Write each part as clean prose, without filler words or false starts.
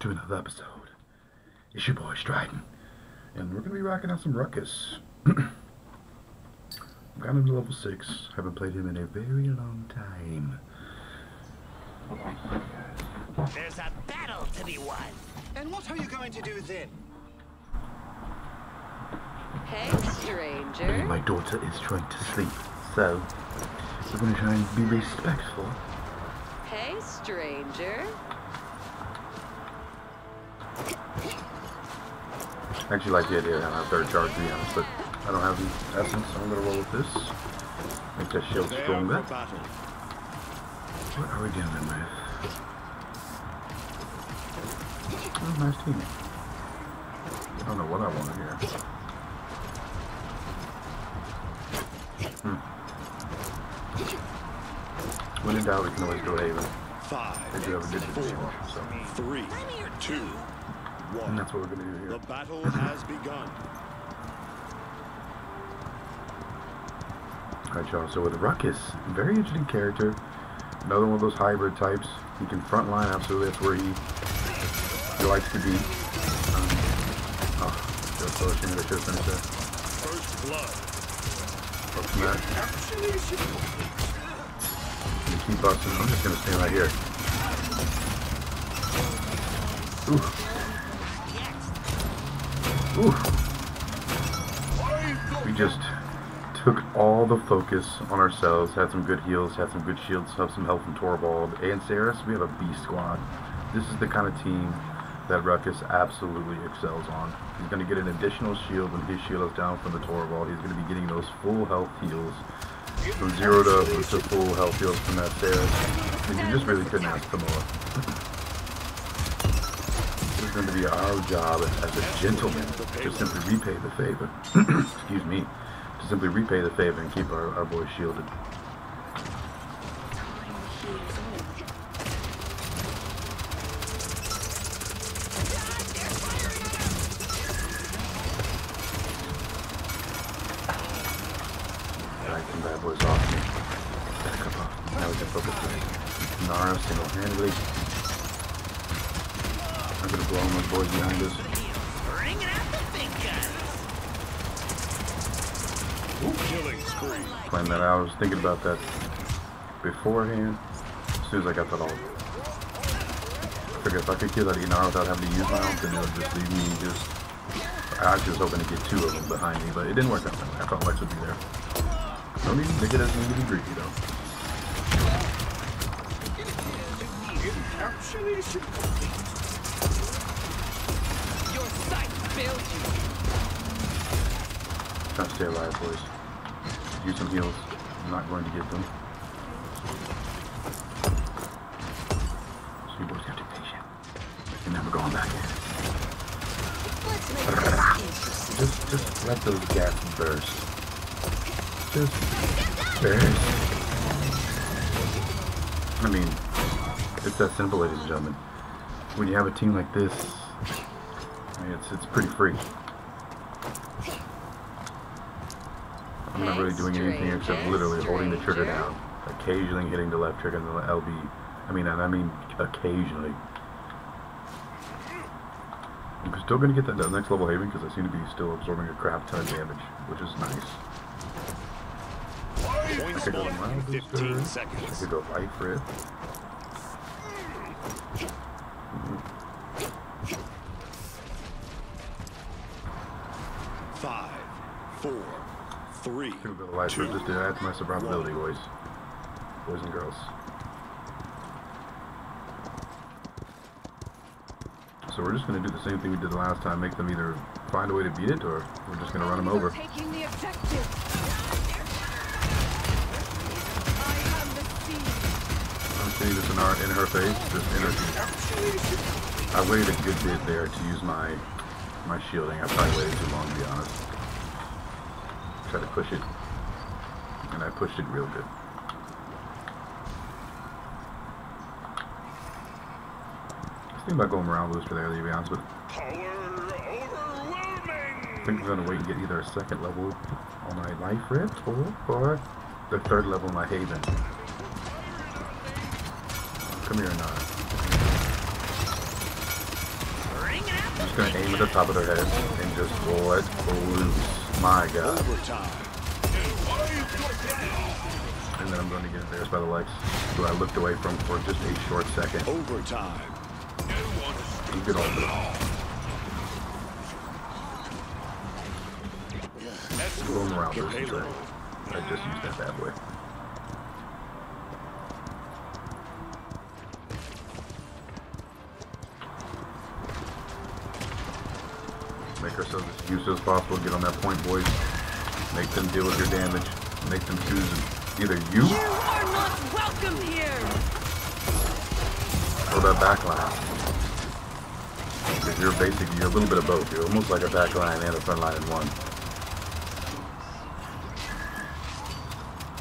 to another episode. It's your boy Striden, and we're going to be rocking out some Ruckus. I've gotten him to level 6, haven't played him in a very long time. There's a battle to be won! And what are you going to do then? Hey, stranger. Maybe my daughter is trying to sleep, so we're going to try and be respectful. Hey, stranger. I actually like the idea of having a third charge, to be honest, but I don't have the essence, so I'm going to roll with this. Make that shield stronger. What are we dealing with? Oh, nice teammate. I don't know what I want here. When in doubt, we can always go Haven. They do have a digital change, so. 3, 2, 1. And that's what we're going to do here. The battle has begun. Alright, y'all, so with Ruckus, very interesting character. Another one of those hybrid types. He can frontline, absolutely, that's where he likes to be. So close, I should have finished that. First blood. You keep busting, I'm just gonna stand right here. Oof. Oof. We just took all the focus on ourselves, had some good heals, had some good shields, have some help from Torvald and Saris. We have a beast squad. This is the kind of team that Ruckus absolutely excels on. He's going to get an additional shield when his shield is down from the Torvald. He's going to be getting those full health heals from 0 to full health heals from that Saris. And you just really couldn't ask for more. It's going to be our job as a gentleman to simply repay the favor. Excuse me. To simply repay the favor and keep our boy shielded. Alright, some bad boys off me. Back up off me. Now we can focus on Nara single-handedly. I'm gonna blow those boys behind us. Playing that out, I was thinking about that beforehand. As soon as I got that all, I figured if I could kill that Inaro without having to use my own, then it would just leave me just. I was just hoping to get 2 of them behind me, but it didn't work out that way. I thought Lux would be there. No need to make it as an even greedy though. Your sight failed you. Trying to stay alive, boys. Use some heals. I'm not going to get them. So you boys have to be patient. And then we're going back in. Just let those gaps burst. Just burst. I mean, it's that simple, ladies and gentlemen. When you have a team like this, I mean, it's pretty free. I'm not really doing anything except literally holding the trigger down, occasionally hitting the left trigger and the LB. I mean occasionally. I'm still going to get that next level Haven because I seem to be still absorbing a crap ton of damage, which is nice. I could go Mild Booster, I could go Light for it. Three, two, just to add to my survivability, boys and girls. So we're just going to do the same thing we did the last time, make them either find a way to beat it, or we're just going to run them over. I'm seeing this in her face, just energy. I waited a good bit there to use my shielding. I probably waited too long, to be honest. Try to push it, and I pushed it real good. I was thinking about going Morale Booster there, to be honest with you. I think I'm going to wait and get either a second level on my Life Rift or the third level on my Haven. Come here, Nara. I'm just going to aim at the top of their head and just let loose. My god. And then I'm going to get embarrassed by the legs, who I looked away from for just a short second. Overtime. You could hold it all. Going around this turn. I just used that bad boy. Make ourselves as useless as possible. Get on that point, boys. Make them deal with your damage. Make them choose either you. You are not welcome here. Or that backline. Because you're basically a little bit of both. You're almost like a backline and a frontline in one.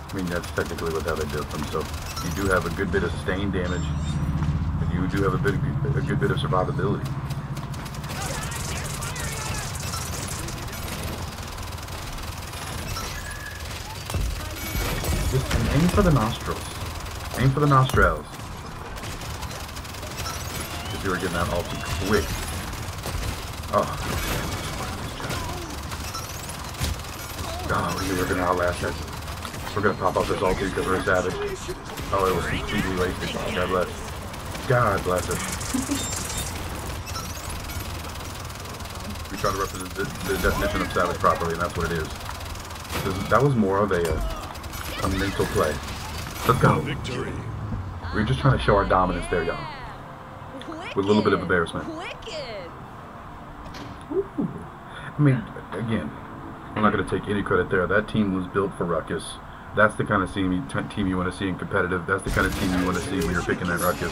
I mean, that's technically what how they did them. So you do have a good bit of sustained damage, and you do have a good bit of survivability. Aim for the nostrils. Aim for the nostrils. Because you were getting that all too quick. Oh. God, we were going to outlast it. We're going to pop off this ulti because we're a savage. Oh, it was completely wasted. God bless. God bless it. We try to represent the definition of savage properly, and that's what it is. That was more of a mental play. Let's go. Victory. We're just trying to show our dominance there, y'all. With a little bit of embarrassment. Ooh. I mean, again, I'm not going to take any credit there. That team was built for Ruckus. That's the kind of team you want to see in competitive. That's the kind of team you want to see when you're picking that Ruckus.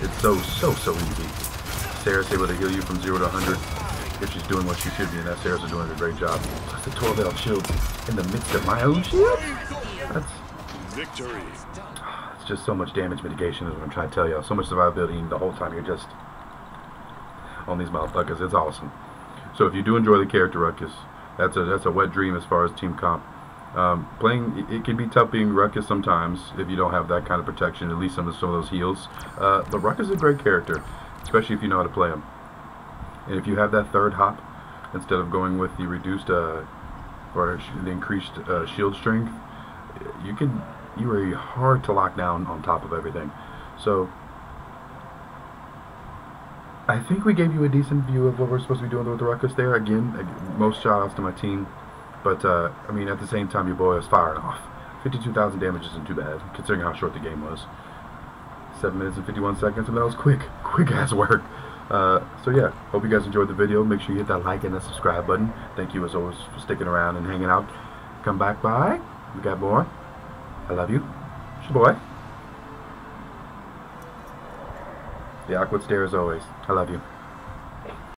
It's so easy. Saris able to heal you from 0 to 100. If she's doing what she should be, and that Saris is doing a great job. Plus the Torvald shield in the midst of my own shield? That's victory. It's just so much damage mitigation is what I'm trying to tell y'all. So much survivability, and the whole time you're just on these motherfuckers. It's awesome. So if you do enjoy the character Ruckus, that's a wet dream as far as team comp. Playing it can be tough being Ruckus sometimes if you don't have that kind of protection, at least some of those heals. But Ruckus is a great character, especially if you know how to play him. And if you have that third hop, instead of going with the reduced or the increased shield strength, you are hard to lock down on top of everything. So I think we gave you a decent view of what we're supposed to be doing with the Ruckus there. Again, most shoutouts to my team, but I mean, at the same time, your boy is firing off. 52,000 damage isn't too bad considering how short the game was. 7 minutes and 51 seconds, and that was quick ass work. So yeah, hope you guys enjoyed the video. Make sure you hit that like and that subscribe button. Thank you as always for sticking around and hanging out. Come back by. We got more. I love you. It's your boy. The awkward stare as always. I love you.